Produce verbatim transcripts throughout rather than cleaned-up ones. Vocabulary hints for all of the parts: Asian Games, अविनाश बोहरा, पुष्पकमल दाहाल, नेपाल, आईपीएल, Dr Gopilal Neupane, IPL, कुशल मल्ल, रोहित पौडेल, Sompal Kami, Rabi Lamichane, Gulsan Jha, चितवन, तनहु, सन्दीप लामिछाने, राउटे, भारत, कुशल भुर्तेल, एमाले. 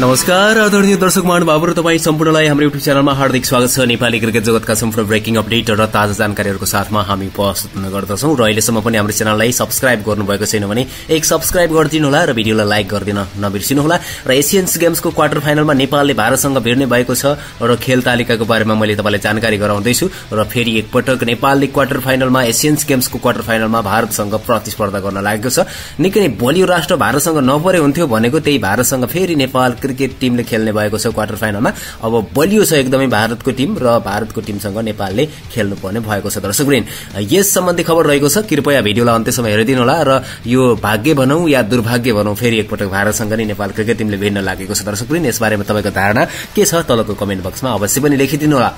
नमस्कार आदरणीय दर्शक महानुभावहरु, तपाई सम्पूर्णलाई हाम्रो युट्युब च्यानलमा हार्दिक स्वागत छ। नेपाली क्रिकेट जगतका सम्पूर्ण ब्रेकिङ अपडेट र ताजा जानकारीहरुको साथमा हामी उपस्थित हुन गर्दछौं। र अहिलेसम्म पनि हाम्रो च्यानललाई सब्स्क्राइब गर्नुभएको छैन भने एक सब्स्क्राइब गरिदिनु होला र भिडियोलाई लाइक गरिदिन नबिर्सिनु होला। र एशियन गेम्सको क्वार्टर फाइनलमा नेपालले भारतसँग भिड्ने भएको छ र खेल तालिकाको बारेमा मैले तपाईलाई जानकारी गराउँदै छु। र फेरि एकपटक नेपालले क्वार्टर फाइनलमा एशियन गेम्सको क्वार्टर फाइनलमा भारतसँग प्रतिस्पर्धा गर्न लागेको छ। निकै नै बलियो राष्ट्र भारतसँग नपरे हुन्थ्यो भनेको त्यही भारतसँग फेरि नेपाल क्रिकेट टीमले खेल्ने भएको छ क्वार्टर फाइनलमा। अब बलियो छ एकदमै भारतको टीम र भारतको टीमसँग नेपालले खेल्नुपर्ने भएको छ। दर्शकवृन्द, यस सम्बन्धी खबर रहेको छ, कृपया भिडियोलाई अन्त्यसम्म हेरिदिनु होला। र यो भाग्य भनौं या दुर्भाग्य भनौं, फेरि एकपटक भारतसँग नै नेपाल क्रिकेट टीमले भिड्न लागेको छ। दर्शकवृन्द, यसबारेमा तपाईँको धारणा के छ तलको कमेन्ट बक्समा अवश्य पनि लेखिदिनु होला।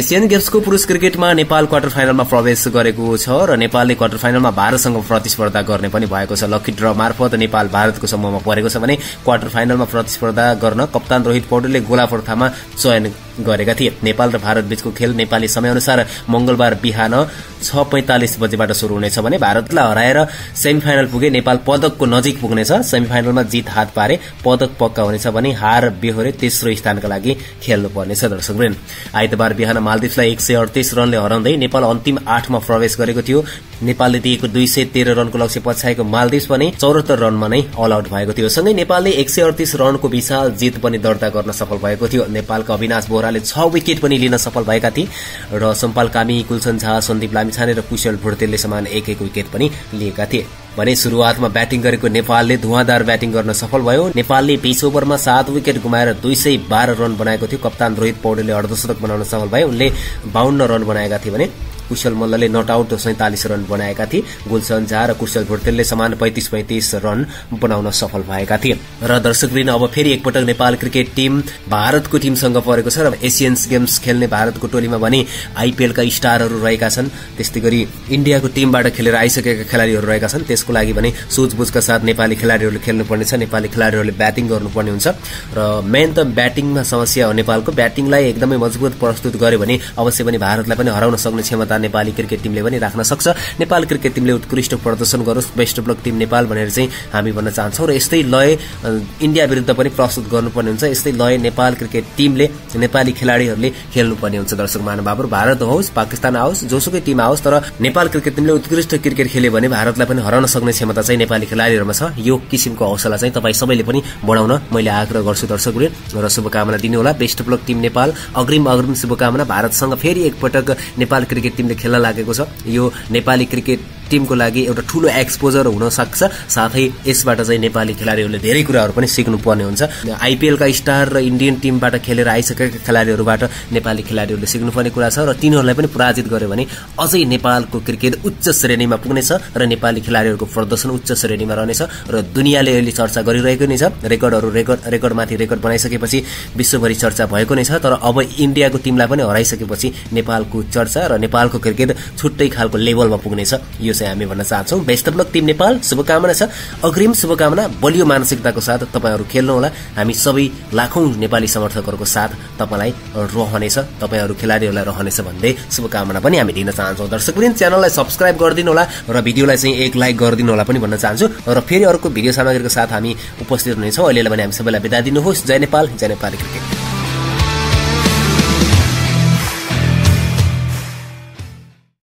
एसियन गेम्सको पुरुष क्रिकेटमा नेपाल क्वार्टर फाइनलमा प्रवेश गरेको छ र नेपालले क्वार्टर फाइनलमा भारतसँग प्रतिस्पर्धा गर्ने पनि भएको छ। लकी ड्र मार्फत नेपाल भारतको समूहमा परेको छ भने क्वार्टर फाइनलमा प्रतिस्पर्धा गर्न कप्तान रोहित पौडेलले गोलाप्रथामा चयन गरेका थिए। नेपाल र भारत बीचको खेल नेपाली समयअनुसार मंगलबार बिहान छ पैंतालीस बजेबाट शुरू हुनेछ भने भारतलाई हराएर सेमिफाइनल पुगे नेपाल पदकको नजिक पुग्नेछ। सेमिफाइनलमा जित हात पारे पदक पक्का हुनेछ भने हार बेहोरे तेस्रो स्थानका लागि खेल्नुपर्नेछ। दर्शकवृन्द, आइतबार बिहान मालदिव्सलाई एक सय अडतीस रनले हराउँदै नेपाल अन्तिम आठमा प्रवेश गरेको थियो। नेपालले दिएको दुई सय तेह्र रनको लक्ष्य पछ्याएको मालदिव्स पनि चौरात्तर रनमा नै अल आउट भएको थियो। सँगै नेपालले एक सय अडतीस रनको विशाल जित पनि दर्ता गर्न सफल भएको थियो। नेपालका अविनाश बोहरा छ विकेट पनि लिन सफल भएका थिए र सोम्पाल कामी, गुलसन झा, सन्दीप लामिछाने र कुशल भुर्तेलले समान एक एक विकेट पनि लिएका थिए भने शुरूआतमा ब्याटिङ गरेको नेपालले धुवाधार ब्याटिङ गर्न सफल भयो। नेपालले बीस ओभरमा सात विकेट गुमाएर दुई सय बाह्र रन बनाएको थियो। कप्तान रोहित पौडेलले अर्धशतक बनाउन सफल भए, उनले बावन्न रन बनाएका थिए भने कुशल मल्लले नट आउट सैंतालीस रन बनाएका थिए। गुलसन झा र कुशल भुर्तेलले समान पैंतीस पैंतीस रन बनाउन सफल भएका थिए। र दर्शकवृन्द, अब फेरि एकपटक नेपाल क्रिकेट टीम भारतको टीमसँग परेको छ र एसियन्स गेम्स खेल्ने भारतको टोलीमा भने आईपीएल का स्टारहरू रहेका छन्। त्यस्तै गरी इन्डियाको टीमबाट खेलेर आइसकेका खेलाड़ीहरू रहेका छन्। त्यसको लागि भने सूझबुझका साथ नेपाली खेलाड़ीहरूले खेल्नुपर्नेछ, नेपाली खेलाड़ीहरूले ब्याटिङ गर्नुपर्ने हुन्छ। र मेन त ब्याटिङमा समस्या हो। नेपालको ब्याटिङलाई एकदमै मजबुत प्रस्तुत गर्यो भने अवश्य पनि भारतलाई पनि हराउन सक्ने क्षमता नेपाली क्रिकेट टीमले पनि राख्न सक्छ। नेपाल क्रिकेट टीमले उत्कृष्ट प्रदर्शन गरोस्, बेस्ट ब्लक टीम नेपाल भनेर चाहिँ हामी भन्न चाहन्छौं। र यस्तै लय इन्डिया विरुद्ध पनि प्रस्तुत गर्नुपर्ने हुन्छ। यस्तै लय नेपाल क्रिकेट टीमले, नेपाली खेलाड़ीहरूले खेल्नुपर्ने हुन्छ। दर्शक महानुभावहरु, भारत होस्, पाकिस्तान आओस्, जोसुकै टीम आओस्, तर नेपाल क्रिकेट टीमले उत्कृष्ट क्रिकेट खेल्यो भने भारतलाई पनि हराउन सक्ने क्षमता चाहिँ नेपाली खेलाड़ीहरूमा छ। यो किसिमको हौसला चाहिँ तपाई सबैले पनि बढाउन मैले आग्रह गर्छु। दर्शकहरु, र शुभकामना दिनुहोला। बेस्ट ब्लक टीम नेपाल, अग्रिम अग्रिम शुभकामना। भारतसँग फेरि एकपटक नेपाल क्रिकेट टीम खेल्न लागेको छ। यो नेपाली क्रिकेट टीमको लागि एउटा ठूलो एक्सपोजर हुन सक्छ। साथै यसबाट चाहिँ नेपाली खेलाडीहरूले धेरै कुराहरू पनि सिक्नुपर्ने हुन्छ। आईपीएलका स्टार र इन्डियन टीमबाट खेलेर आइसकेका खेलाडीहरूबाट नेपाली खेलाडीहरूले सिक्नुपर्ने कुरा छ। र तिनीहरूलाई पनि पराजित गर्यो भने अझै नेपालको क्रिकेट उच्च श्रेणीमा पुग्नेछ र नेपाली खेलाडीहरूको प्रदर्शन उच्च श्रेणीमा रहनेछ। र दुनियाँले अहिले चर्चा गरिरहेको नै छ। रेकर्डहरू रेकर्ड रेकर्डमाथि रेकर्ड बनाइसकेपछि विश्वभरि चर्चा भएको नै छ। तर अब इन्डियाको टीमलाई पनि हराइसकेपछि नेपालको चर्चा र नेपालको क्रिकेट छुट्टै खालको लेभलमा पुग्नेछ। यो चाहिँ हामी भन्न चाहन्छौं। बेस्ट ब्लक टीम नेपाल शुभकामना छ, अग्रिम शुभकामना। बलियो मानसिकताको साथ तपाईहरू खेल्नुहोला। हामी सबै लाखौं नेपाली समर्थकहरूको साथ तपाईलाई रहनेछ, तपाईहरू खेलाडीहरूलाई रहनेछ भन्दै शुभकामना पनि हामी दिन चाहन्छौं। दर्शकवृन्द, च्यानललाई सब्स्क्राइब गरिदिनु होला र भिडियोलाई चाहिँ एक लाइक गरिदिनु होला पनि भन्न चाहन्छु। र फेरि अर्को भिडियो सामग्रीको साथ हामी उपस्थित हुनेछौं। अहिलेलाई पनि हामी सबैलाई बिदा दिनुहोस्। जय नेपाल, जय नेपाली क्रिकेट।